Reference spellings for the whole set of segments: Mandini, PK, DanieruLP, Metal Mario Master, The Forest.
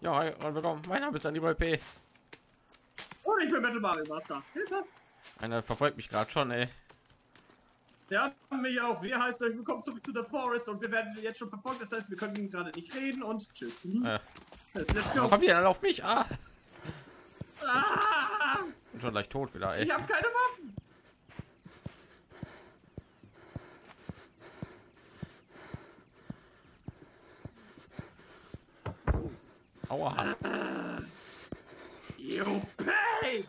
Ja, hi und willkommen. Mein Name ist Daniel P. Und ich bin Metal Mario Master. Hilfe! Einer verfolgt mich gerade schon, ey. Ja, mich auch. Wir heißen euch willkommen zurück zu The Forest und wir werden jetzt schon verfolgt. Das heißt, wir können gerade nicht reden und tschüss. Let's go. Komm wieder auf mich. Ah. Ah. Bin schon leicht tot wieder, ey. Ich habe keine Waffen. Aua. You pay.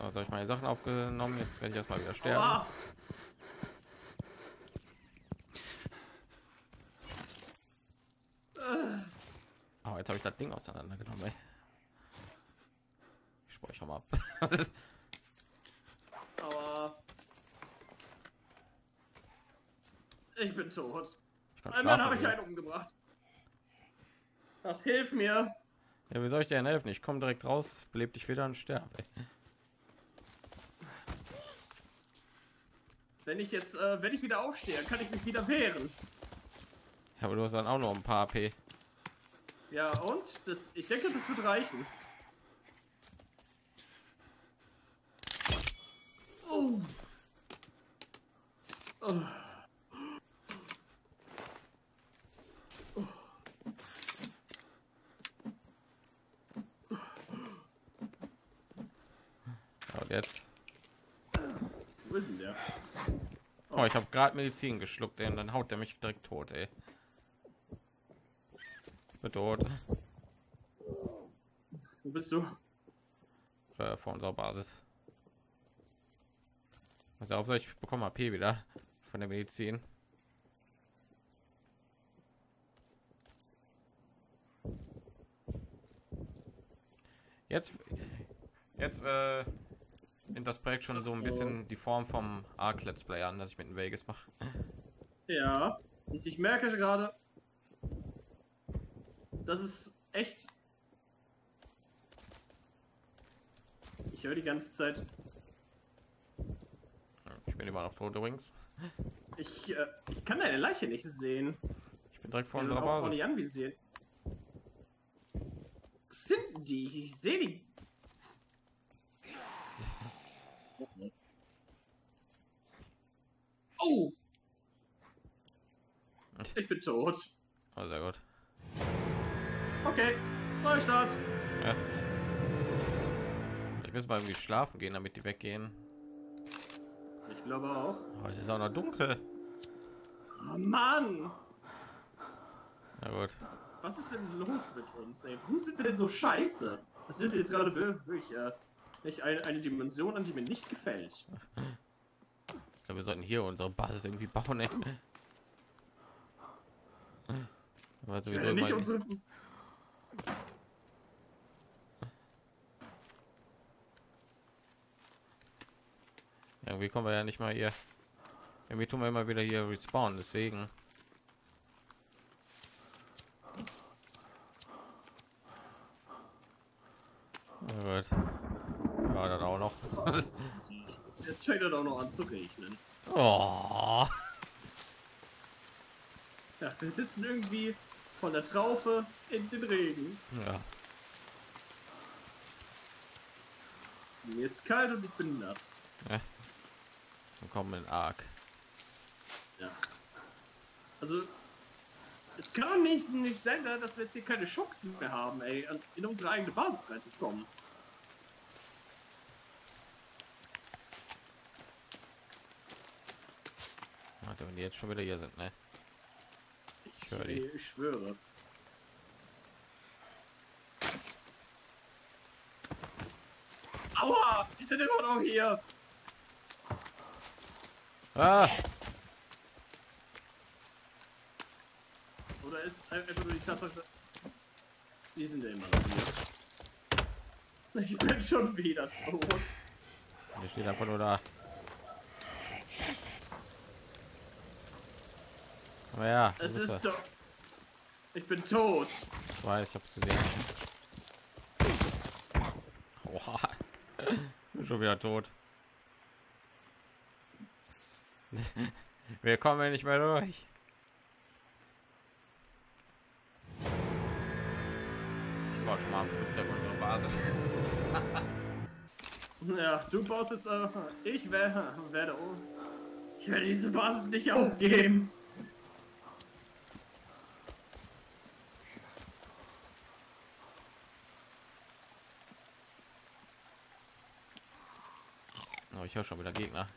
Also habe ich meine Sachen aufgenommen, jetzt werde ich erstmal wieder sterben. Aua. Oh, jetzt habe ich das Ding auseinandergenommen, ey. Ich speichere mal ab. Das ist Aua. Ich bin tot. Einmal habe ich einen umgebracht. Das hilft mir. Ja, wie soll ich dir denn helfen? Ich komme direkt raus, beleb dich wieder und sterbe. Wenn ich jetzt, wenn ich wieder aufstehe, kann ich mich wieder wehren. Ja, aber du hast dann auch noch ein paar AP. Ja, und das, ich denke, das wird reichen. Oh. Oh. Jetzt. Wo ist denn der? Oh. Oh, ich habe gerade Medizin geschluckt, ey, und dann haut er mich direkt tot, ey. Ich bin tot. Wo bist du? Vor unserer Basis. Also auf ich bekomme AP wieder von der Medizin. Jetzt nimmt das Projekt schon so ein bisschen die Form vom Arc Let's Play an, dass ich mit dem Vegas mache. Ja, und ich merke gerade, das ist echt. Ich höre die ganze Zeit. Ich bin immer noch tot übrigens. Ich kann deine Leiche nicht sehen. Ich bin direkt vor unserer Basis. Nicht anvisiert. Sind die? Ich sehe die. Oh! Ich bin tot. Oh, sehr gut. Okay, Neustart. Ja. Ich muss mal irgendwie schlafen gehen, damit die weggehen. Ich glaube auch. Oh, es ist auch noch dunkel. Oh, Mann! Na gut. Was ist denn los mit uns, ey? Wo sind wir denn so scheiße? Das sind wir jetzt gerade wirklich eine Dimension, an die mir nicht gefällt. Ich glaube, wir sollten hier unsere Basis irgendwie bauen, ey. Weil sowieso nicht unsere... Irgendwie kommen wir ja nicht mal hier. Irgendwie tun wir immer wieder hier respawnen, deswegen. Ja, gut. Ja, dann auch noch. Jetzt fängt er doch noch an zu regnen. Oh. Ja, wir sitzen irgendwie von der Traufe in den Regen. Ja. Mir ist kalt und ich bin nass. Ja. Dann kommen wir in Ark. Ja. Also, es kann nicht sein, dass wir jetzt hier keine Chance mehr haben, ey, in unsere eigene Basis reinzukommen. Wenn die jetzt schon wieder hier sind, ne? Ich höre die. Ich schwöre. Aua! Die sind immer noch hier! Ah. Oder ist es einfach nur die Tatsache... Die sind ja immer noch hier. Ich bin schon wieder tot. Der steht einfach nur da. Aber ja, es ist doch. Ich bin tot. Ich weiß, ich hab's gesehen. Oha. Bin schon wieder tot. Wir kommen nicht mehr durch. wir schon mal am Flugzeug unsere Basis. Ja, du baust es auf. Ich werde um. Ich werde diese Basis nicht aufgeben. Oh, ich höre schon wieder Gegner.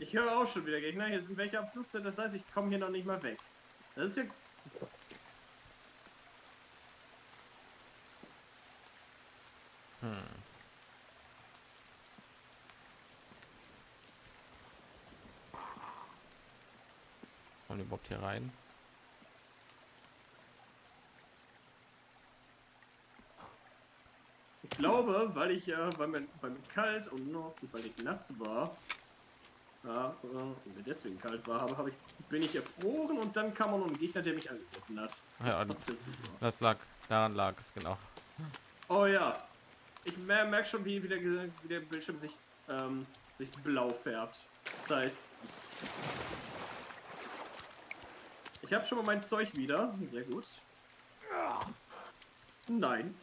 Ich höre auch schon wieder Gegner. Hier sind welche am Flugzeug, das heißt, ich komme hier noch nicht mal weg. Das ist ja... Wollen wir überhaupt hier rein? Ich glaube, weil ich ja weil mir kalt und noch weil ich nass war, und mir deswegen kalt war, bin ich erfroren und dann kam auch noch ein Gegner, der mich angegriffen hat. Ja, das lag daran, lag es genau. Oh ja. Ich merke schon, wie der Bildschirm sich, sich blau färbt. Das heißt, ich habe schon mal mein Zeug wieder. Sehr gut. Nein.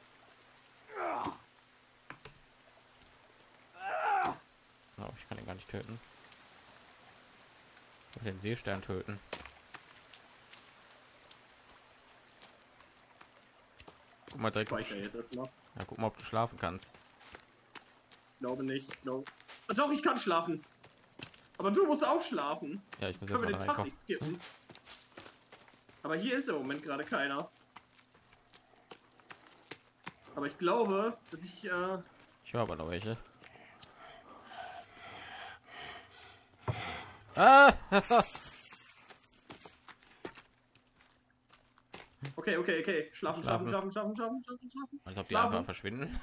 Oh, ich kann ihn gar nicht töten. Ich will den Seestern töten. Guck mal direkt. Jetzt erstmal. Ja, guck mal, ob du schlafen kannst. Glaube nicht. Doch, ich kann schlafen. Aber du musst auch schlafen. Ja, ich muss jetzt mal den Tag nicht skippen. Aber hier ist im Moment gerade keiner. Aber ich glaube, dass ich... Ich höre aber noch welche. Ah! Okay. Schlafen. Als ob die einfach verschwinden.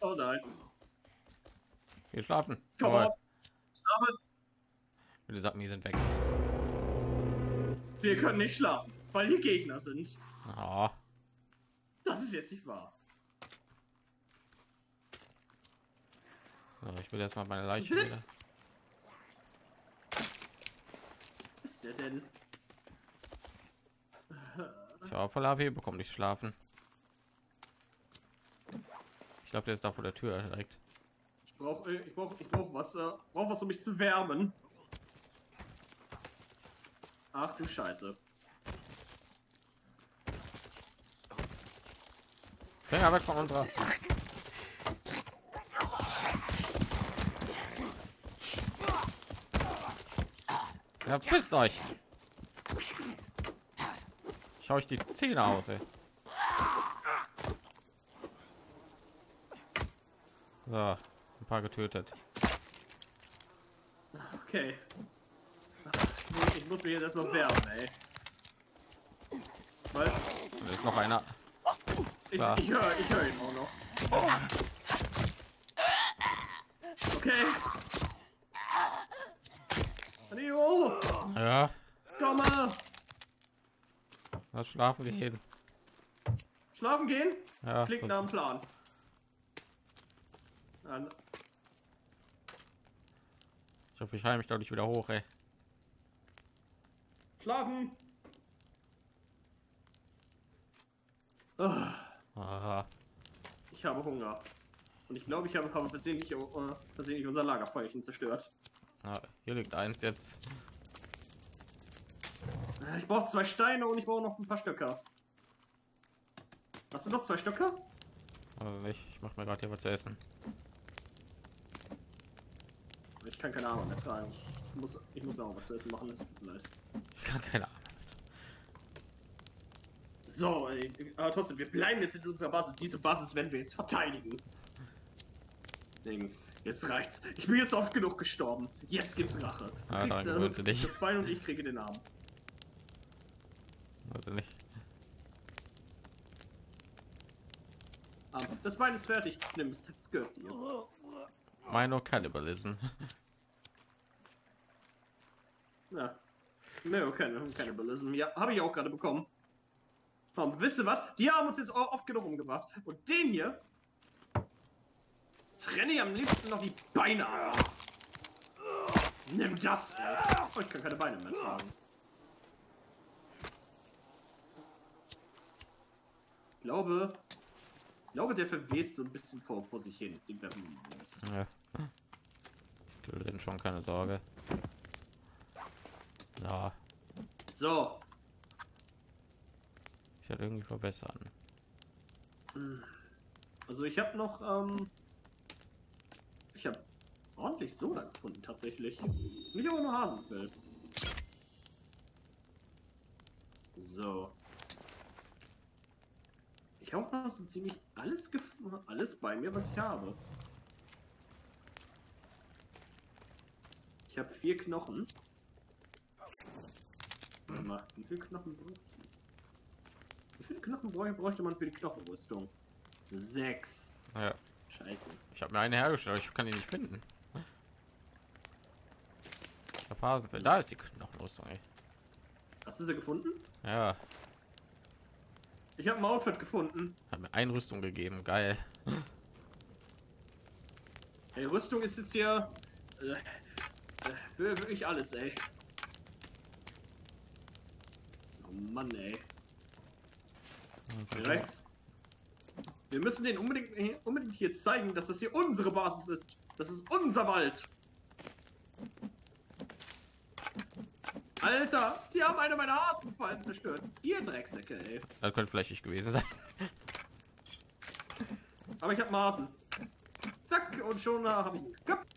Oh nein. Wir schlafen. Komm mal. Schlafen. Bitte sag mir, die sind weg. Wir können nicht schlafen, weil hier Gegner sind. Oh. Das ist jetzt nicht wahr. So, ich will erstmal meine Leiche wieder. Was ist der denn? Ich habe voll HP bekommen, nicht schlafen. Ich glaube, der ist da vor der Tür direkt. Ich brauch Wasser. Brauch was, um mich zu wärmen. Ach du Scheiße. Finger weg von unserer. Ja, pisst euch. Schau euch die Zähne aus, ey. So, ein paar getötet. Okay. Ich muss mir jetzt erstmal wärmen, ey. Weil da ist noch einer. Ich höre ihn auch noch. Oh. Okay. Hallo. Ja. Komm mal. Was schlafen wir hin? Schlafen gehen? Ja, klingt nach dem Plan. Dann. Ich hoffe, ich heile mich dadurch wieder hoch, ey. Schlafen. Aha. Ich habe Hunger. Und ich glaube, ich habe versehentlich unser Lagerfeuerchen zerstört. Ja, hier liegt eins jetzt. Ich brauche 2 Steine und ich brauche noch ein paar Stöcker. Hast du noch 2 Stöcker? Ich mache mir gerade hier was zu essen. Ich kann keine Arme mehr tragen. Ich muss auch was zu essen machen. Das tut mir leid. Ich kann keine Arme mehr tragen. So, aber trotzdem, wir bleiben jetzt in unserer Basis. Diese Basis werden wir jetzt verteidigen. Deswegen. Jetzt reicht's. Ich bin jetzt oft genug gestorben. Jetzt gibt's Rache. Du kriegst das Bein und ich kriege den Arm. Also nicht. Das Bein ist fertig. Nimm es. Es gehört dir. Minor Cannibalism. Ja. Minor Cannibalism. Ja, habe ich auch gerade bekommen. Und wisst ihr was? Die haben uns jetzt oft genug umgebracht. Und den hier... trenne ich am liebsten noch die Beine ab. Nimm das! Oh, ich kann keine Beine mehr tragen. Ich glaube, der verwest so ein bisschen vor sich hin. Ja. Denn schon, keine Sorge. Na. So. Ich werde irgendwie verbessern. Also ich habe noch, ich habe ordentlich Soda gefunden tatsächlich. Nicht aber nur Hasenfell. So. Ich habe noch so ziemlich alles gefunden, alles bei mir, was ich habe. Ich habe 4 Knochen. Wie viele Knochen brauche ich? Wie viele Knochen bräuchte man für die Knochenrüstung? 6. Ja. Scheiße. Ich habe mir eine hergestellt, aber ich kann die nicht finden. Ich hab Hasenfell. Da ist die Knochenrüstung, ey. Hast du sie gefunden? Ja. Ich habe ein Outfit gefunden. Hat mir eine Rüstung gegeben, geil. Hey, Rüstung ist jetzt hier wirklich alles, ey. Oh Mann, ey. Okay. Wir müssen den unbedingt hier zeigen, dass das hier unsere Basis ist. Das ist unser Wald. Alter, die haben eine meiner Hasenfallen zerstört. Ihr Drecksäcke, ey. Das könnte vielleicht nicht gewesen sein. Aber ich habe einen Hasen. Zack, und schon habe ich ihn geköpft.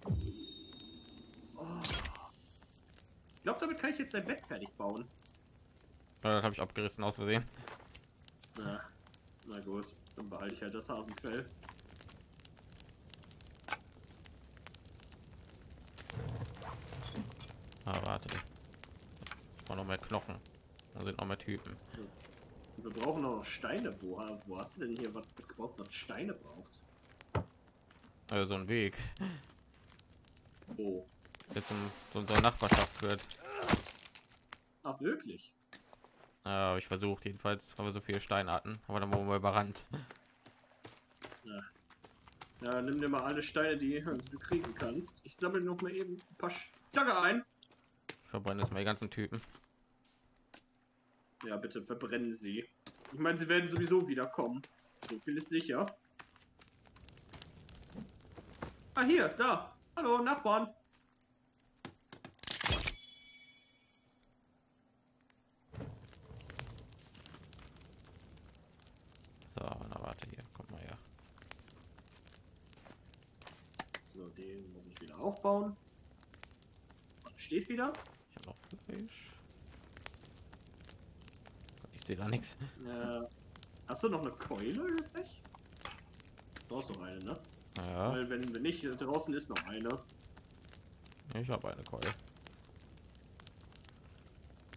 Oh. Ich glaube, damit kann ich jetzt ein Bett fertig bauen. Ja, das habe ich abgerissen aus Versehen. Ja. Na gut, dann behalte ich halt das Hasenfell. Ah, warte. Noch mehr Knochen, da sind noch mehr Typen. Wir brauchen noch Steine. Wo hast du denn hier was gebraucht, was Steine braucht? Also so ein Weg. Wo? Der zu unserer Nachbarschaft führt. Ach wirklich? Ja, ich versucht jedenfalls, weil wir so viele Steine hatten, aber dann wurden wir überrannt. Ja. Ja, nimm dir mal alle Steine, die du kriegen kannst. Ich sammle noch mal eben ein paar Stöcke ein. Ich verbrenne das mal die ganzen Typen. Ja, bitte verbrennen sie. Ich meine, sie werden sowieso wiederkommen. So viel ist sicher. Ah, hier, da. Hallo, Nachbarn. So, na warte hier. Komm mal her. So, den muss ich wieder aufbauen. Steht wieder. Ich habe noch Fleisch. Ich sehe da nichts. Hast du noch eine Keule übrig? Du brauchst noch eine, ne? Ja. Weil wenn nicht, draußen ist noch eine. Ich habe eine Keule.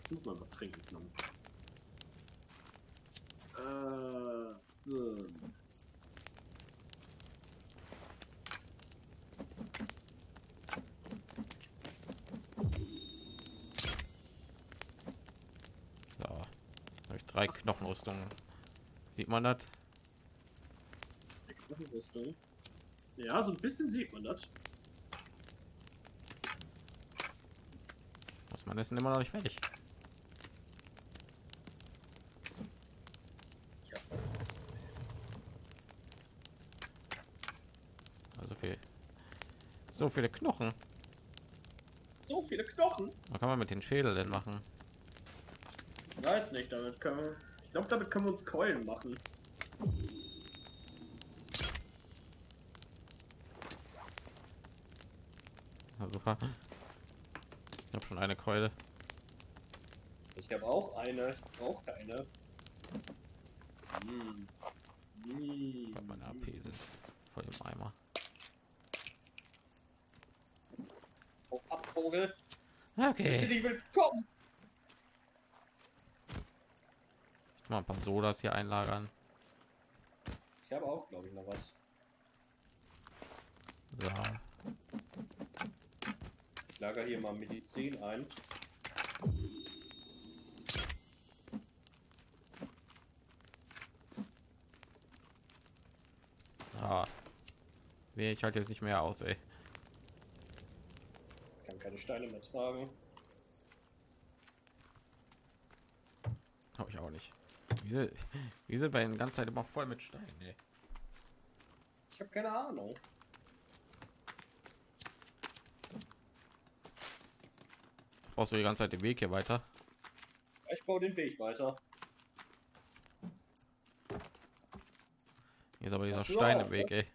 Ich muss mal was trinken. Knochenrüstung. Sieht man das? Knochenrüstung. Ja, so ein bisschen sieht man das. Muss man essen immer noch nicht fertig. Ja. Also viel. So viele Knochen. So viele Knochen. Was kann man mit den Schädel denn machen? Ich weiß nicht, damit können wir. Ich glaube, damit können wir uns Keulen machen. Na, super. Ich habe schon eine Keule. Ich habe auch eine. Ich brauche keine. Weil meine AP sind voll im Eimer. Auf Abvogel. Okay. Ich willkommen. Mal ein paar Sodas hier einlagern. Ich habe auch, glaube ich, noch was. Ja. Ich lager hier mal Medizin ein. Ah. Nee, ich halte jetzt nicht mehr aus, ey. Ich kann keine Steine mehr tragen. Habe ich auch nicht. Wieso bei den ganzen Zeit immer voll mit Steinen? Ey? Ich habe keine Ahnung. Brauchst du die ganze Zeit den Weg hier weiter? Ich baue den Weg weiter. Hier ist aber dieser Steineweg, ne? Ey.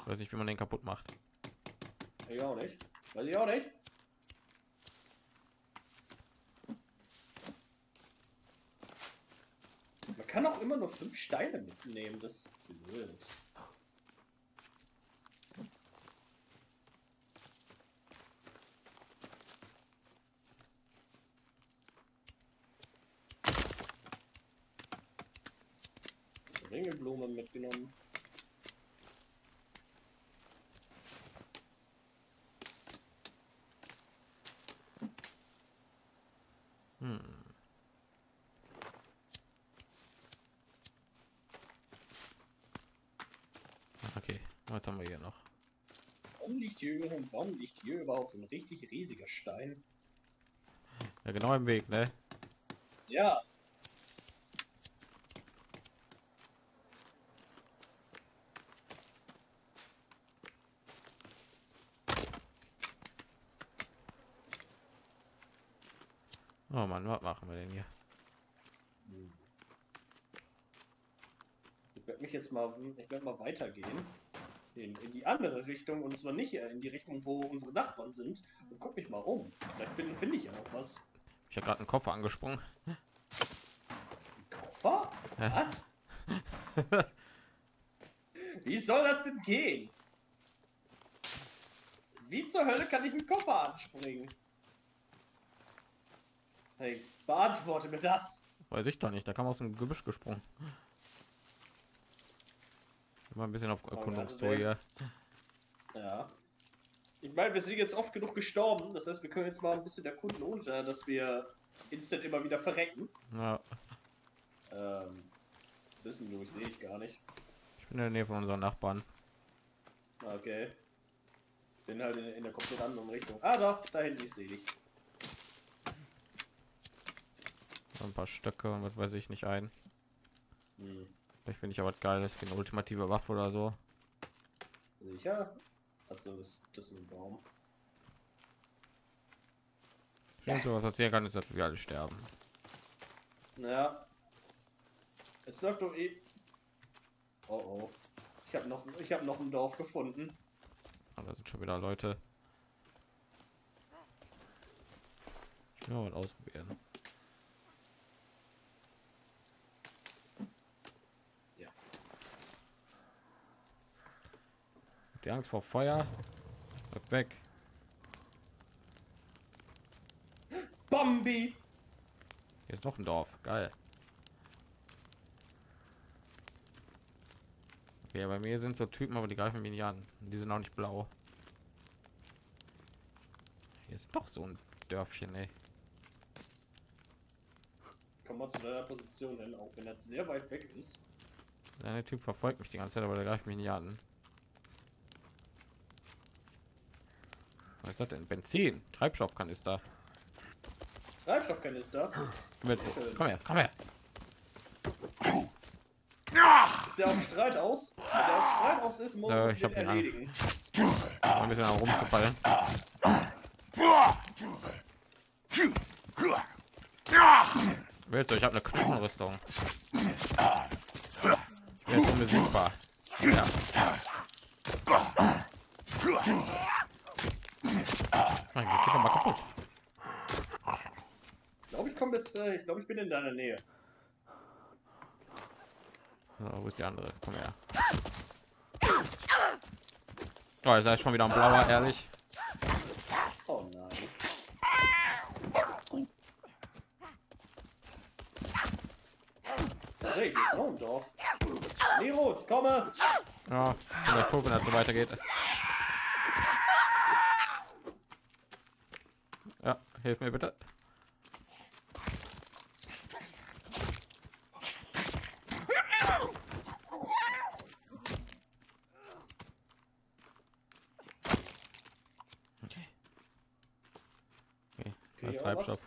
Ich weiß nicht, wie man den kaputt macht. Ich auch nicht. Weiß ich auch nicht. Man kann auch immer nur 5 Steine mitnehmen, das ist blöd. Ringelblumen mitgenommen. Okay, was haben wir hier noch? Warum liegt hier überhaupt so ein richtig riesiger Stein? Ja, genau im Weg, ne? Ja. Oh Mann, was machen wir denn hier? Ich werde mich jetzt mal, weitergehen in die andere Richtung, und zwar nicht in die Richtung, wo unsere Nachbarn sind. Und guck mich mal um. Vielleicht finde ich ja noch was. Ich habe gerade einen Koffer angesprungen. Ein Koffer? Was? Wie soll das denn gehen? Wie zur Hölle kann ich einen Koffer anspringen? Hey, beantworte mir das. Weiß ich doch nicht, da kam aus dem Gebüsch gesprungen. Immer ein bisschen auf Erkundungstour hier. Ja. Ich meine, wir sind jetzt oft genug gestorben, das heißt, wir können jetzt mal ein bisschen erkunden, ohne dass wir instant immer wieder verrecken. Ja. Wissen du, sehe ich gar nicht. Ich bin in der Nähe von unseren Nachbarn. Okay. Bin halt in der komplett anderen Richtung. Ah, doch, da hinten sehe ich. Ein paar Stöcke und was weiß ich nicht ein. Hm. Vielleicht finde ich aber was Geiles, eine ultimative Waffe oder so. Sicher? Also das ist ein Baum. Schön, so was passieren kann, ist, dass wir alle sterben. Naja. Es läuft doch eh. Oh oh. Ich habe noch ein Dorf gefunden. Aber da sind schon wieder Leute. Ich will mal was ausprobieren. Die Angst vor Feuer. Weg, weg. Bombi. Hier ist noch ein Dorf. Geil. Okay, ja, bei mir sind so Typen, aber die greifen mich nicht an. Die sind auch nicht blau. Hier ist doch so ein Dörfchen, ey. Komm mal zu deiner Position, denn auch wenn das sehr weit weg ist. Der Typ verfolgt mich die ganze Zeit, aber der greift mich nicht an. Was ist das denn? Benzin, Treibstoffkanister. Treibstoffkanister? Komm her. Ist der auf Streit aus? Wenn der auf Streit aus ist, muss ich ihn erledigen. Ein bisschen herumzufallen. Willst du? Ich habe eine Knochenrüstung. Ich bin jetzt unbesiegbar. Ja. Nein, geht doch mal kaputt. Ich glaube, ich komme jetzt. Ich glaube, ich bin in deiner Nähe. So, wo ist die andere? Komm her. Oh, ist schon wieder ein blauer, ehrlich. Oh nein. Hey, komm doch. Nee, Rot, komme. Ja, ich bin gleich tot, wenn das so weitergeht. Ja, hilf mir bitte. Okay. Okay, das Treibstoff.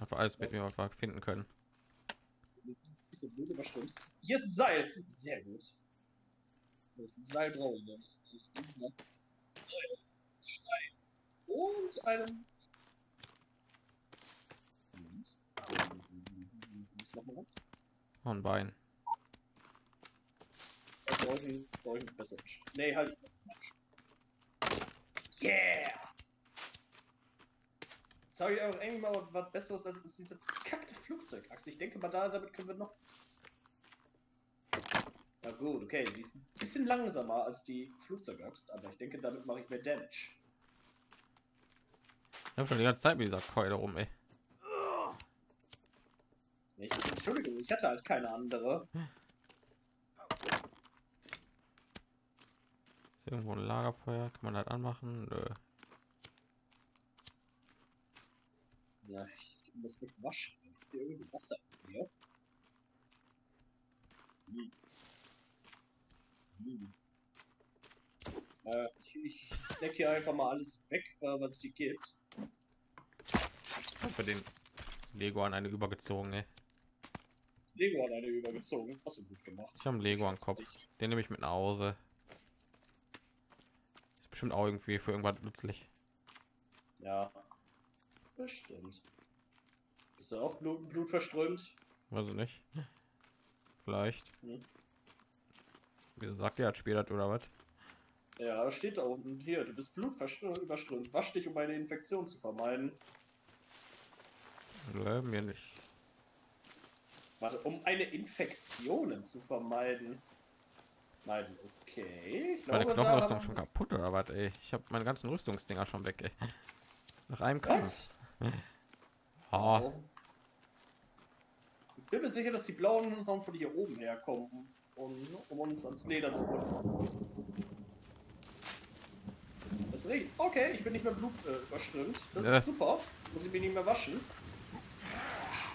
Einfach alles mit mir einfach finden können. Hier ist ein Seil. Sehr gut. Ein Seil brauchen wir nicht. Seil, Stein und einem. Und ein Bein. Brauche ich besser. Nee, halt. Yeah! Jetzt habe ich auch irgendwie mal was Besseres als diese verkackte Flugzeugachse. Ich denke mal, damit können wir noch. Na gut, okay, sie ist ein bisschen langsamer als die Flugzeugachse, aber ich denke, damit mache ich mehr Damage. Ich habe schon die ganze Zeit mit dieser Keule rum, ey. Entschuldigung, ich hatte halt keine andere. Ist irgendwo ein Lagerfeuer? Kann man halt anmachen? Nö. Ja, ich muss mich waschen. Ist hier irgendwie Wasser? Ja. Hm. Hm. Ich decke hier einfach mal alles weg, was es hier gibt. Ich habe den Lego an eine übergezogen, ey. Lego hat eine übergezogen. Hast du gut gemacht. Ich habe einen Lego am Kopf. Den nehme ich mit nach Hause. Ist bestimmt auch irgendwie für irgendwas nützlich. Ja. Bestimmt. Ist er auch Blut verströmt? Weiß ich nicht. Vielleicht. Hm. Wieso sagt er, hat später oder was? Ja, steht da unten. Hier, du bist blutüberströmt. Wasch dich, um eine Infektion zu vermeiden. Nö, mir nicht. Warte, um eine Infektion zu vermeiden. Nein, okay. Ist meine Knochenrüstung schon kaputt oder was, ey? Ich habe meine ganzen Rüstungsdinger schon weg, ey. Nach einem Kampf. Oh. Ich bin mir sicher, dass die blauen von hier oben herkommen, um uns ans Leder zu holen. Das regnet. Okay, ich bin nicht mehr blutüberströmt. Das ist super. Muss ich mich nicht mehr waschen.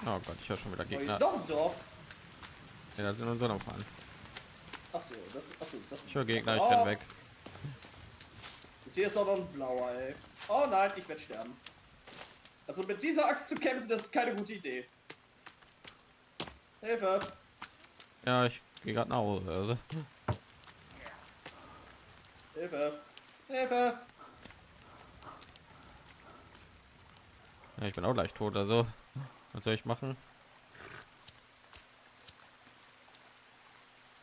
Oh Gott, ich höre schon wieder Gegner. Ist doch ein Dorf. Ja, da sind unsere noch an. Achso, das ich höre Gegner, ich renn weg. Und hier ist auch noch ein blauer, ey. Oh nein, ich werde sterben. Also mit dieser Axt zu kämpfen, das ist keine gute Idee. Hilfe. Ja, ich gehe gerade nach Hause. Also. Hilfe. Hilfe. Ja, ich bin auch gleich tot, also. Was soll ich machen?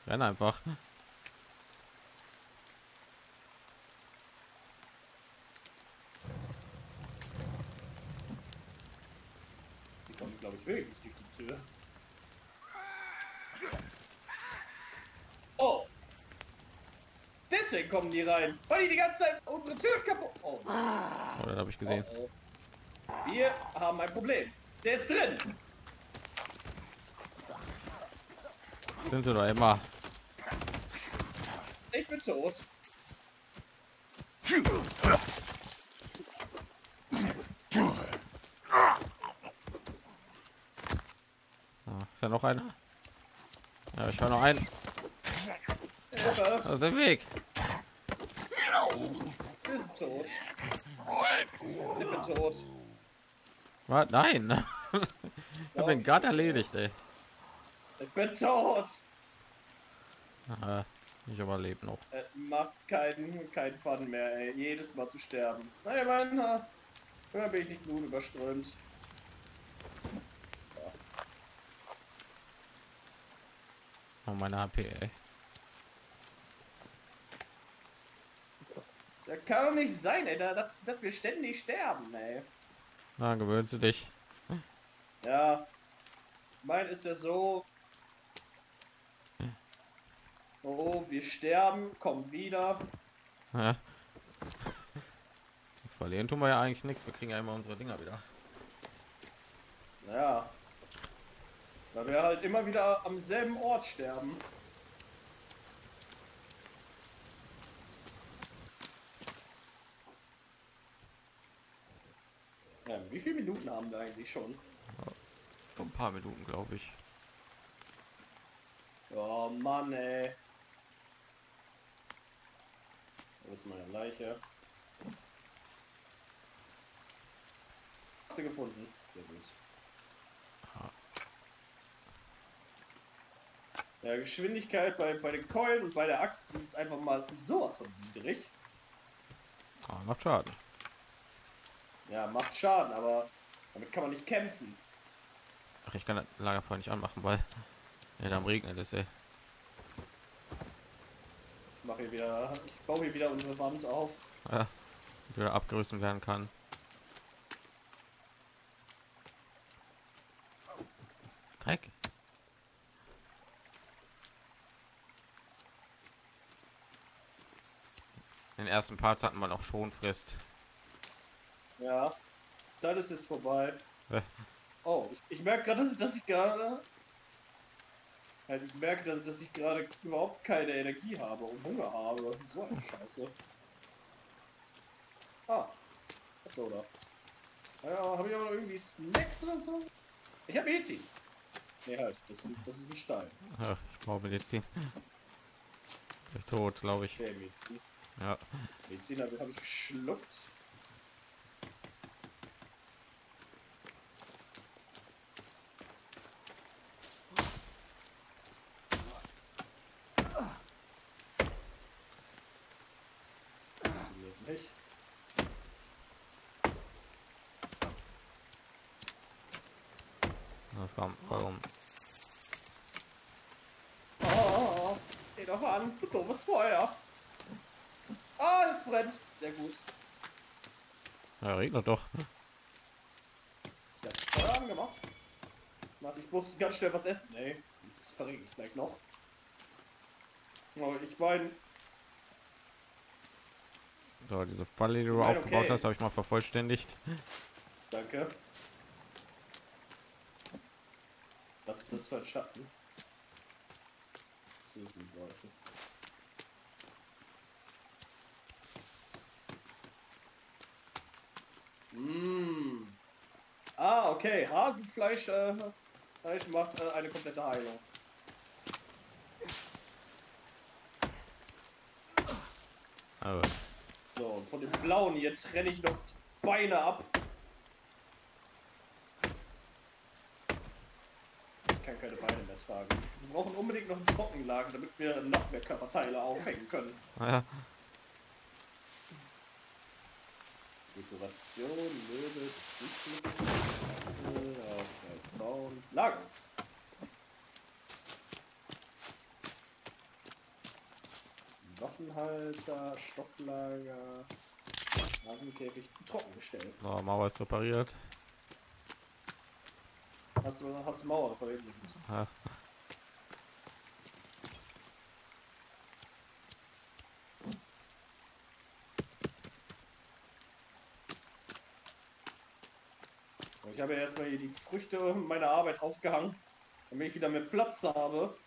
Renn einfach. Die kommen, glaube ich, wirklich durch die Tür. Oh! Deswegen kommen die rein, weil die ganze Zeit unsere Tür kaputt... Oh, oh, das habe ich gesehen. Oh, oh. Wir haben ein Problem. Der ist drin. Sind sie doch immer. Ich bin tot. Ah, ist ja noch einer. Ja, ich höre noch einen. Das ist der Weg. Wir sind tot. Ich bin tot. Was? Nein. Ich habe den gerade erledigt, ey. Ich bin tot. Aha, ich überlebe noch. Macht keinen Fun mehr, ey. Jedes Mal zu sterben. Naja, Mann, bin ich nicht blutüberströmt. Ja. Oh, meine HP, ey. Das kann doch nicht sein, ey. Dass wir ständig sterben, ey. Na, gewöhnst du dich. Ja. Mein ist ja so. Oh, wir sterben, kommen wieder. Ja. Verlieren tun wir ja eigentlich nichts, wir kriegen ja immer unsere Dinger wieder. Ja. Weil wir halt immer wieder am selben Ort sterben. Ja, wie viele Minuten haben wir eigentlich schon? Ja, ein paar Minuten, glaube ich. Oh Mann, ey. Da ist meine Leiche. Hast du gefunden? Sehr gut. Ja, Geschwindigkeit bei den Keulen und bei der Axt ist einfach mal sowas von niedrig. Ah, macht Schaden. Ja, macht Schaden, aber damit kann man nicht kämpfen. Ach, ich kann das Lagerfeuer nicht anmachen, weil ja, dann regnet es, ey. Ich baue hier wieder unsere Wand auf. Ja, die wieder abgerissen werden kann. Dreck. In den ersten Parts hatten wir noch Schonfrist. Ja, das ist jetzt vorbei. Oh, ich merke gerade, dass ich gerade überhaupt keine Energie habe und Hunger habe. So eine Scheiße. Ah, oder? Ja, habe ich aber noch irgendwie Snacks oder so? Ich habe Ezi. Nee, halt, das ist ein Stein. Ach, ich glaube Ezi. Tot, glaube ich. Okay, ja. Ezi habe ich geschluckt. Warum? Oh, geh doch an, du dummes Feuer. Ah, es brennt. Sehr gut. Ja, regnet doch. Ich hab's Feuer angemacht. Warte, ich muss ganz schnell was essen, ey. Das verringe ich gleich noch. Aber ich meine... So, diese Falle, die du aufgebaut hast, habe ich mal vervollständigt. Danke. Was ist das für ein Schatten? So ist die Wolke. Mm. Ah, okay. Hasenfleisch Fleisch macht eine komplette Heilung. Aber. So, und von dem blauen hier trenne ich noch Beine ab. Kann keine Beine mehr tragen. Wir brauchen unbedingt noch ein Trockenlager, damit wir noch mehr Körperteile aufhängen können. Ja. Dekoration, Möbel, Bücher, Aufreißbauen, Lager. Waffenhalter, Stocklager, Nasenkäfig, trockengestellt. Oh, Mauer ist repariert. Hast du Mauer vor eben? Ja. Ich habe ja erstmal hier die Früchte meiner Arbeit aufgehangen, damit ich wieder mehr Platz habe.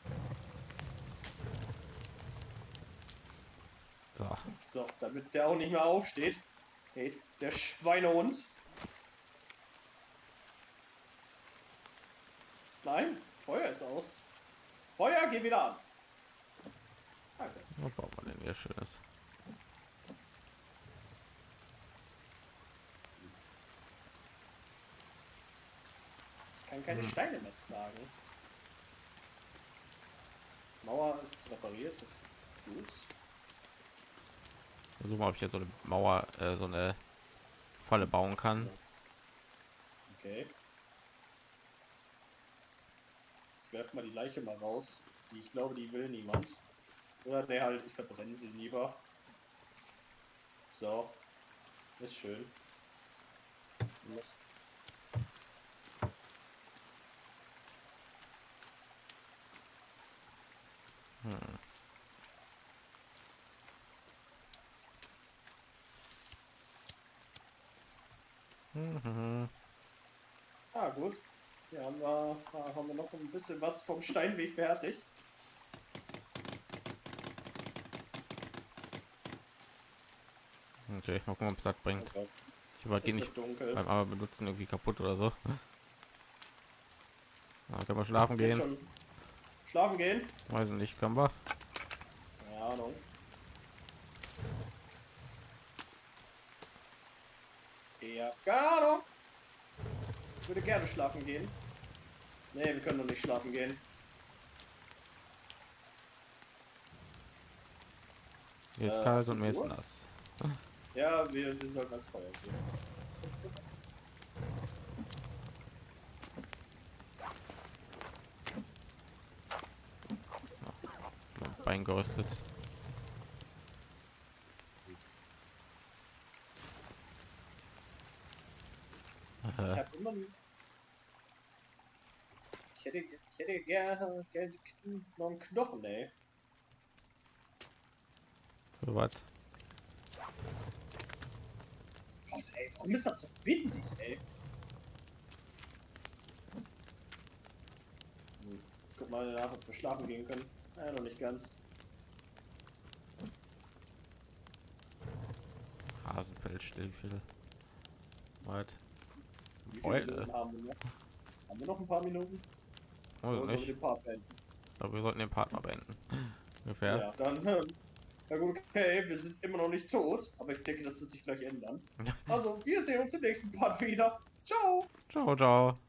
So, damit der auch nicht mehr aufsteht. Hey, der Schweinehund. Nein, Feuer ist aus. Feuer, geh wieder an. Danke. Was braucht man denn hier Schönes? Ich kann keine Steine mehr tragen. Mauer ist repariert, das ist gut. Versuchen wir, ob ich jetzt so eine Mauer, so eine Falle bauen kann. Okay. Werf mal die Leiche mal raus. Ich glaube, die will niemand. Oder der halt, ich verbrenne sie lieber. So. Ist schön. Ah, gut. Ja, haben wir noch ein bisschen was vom Steinweg fertig. Okay, ich mal gucken, ob es das bringt. Okay. Ich übergehe nicht dunkel. Beim Arbeit benutzen irgendwie kaputt oder so. Ja, können wir schlafen gehen? Schlafen gehen? Weiß nicht, können wir? Keine Ahnung. Ja, keine Ahnung. Ich würde gerne schlafen gehen. Nee, wir können doch nicht schlafen gehen. Mir ist kalt und mir ist nass. Ja, wir sollten das Feuer gehen. Mein Bein geröstet. Ich hätte gerne noch einen Knochen, ey. Für was? Gott, ey, warum ist das so windig, ey? Guck mal nach, ob wir schlafen gehen können. Naja, noch nicht ganz. Hasenfeldstiefel. Was? Beute. Haben wir noch ein paar Minuten? Oh, nicht. Den Part beenden? Ich glaube, wir sollten den Part mal beenden. Ungefähr. Ja, dann. Na gut, okay, wir sind immer noch nicht tot, aber ich denke, das wird sich gleich ändern. Also, wir sehen uns im nächsten Part wieder. Ciao. Ciao, ciao.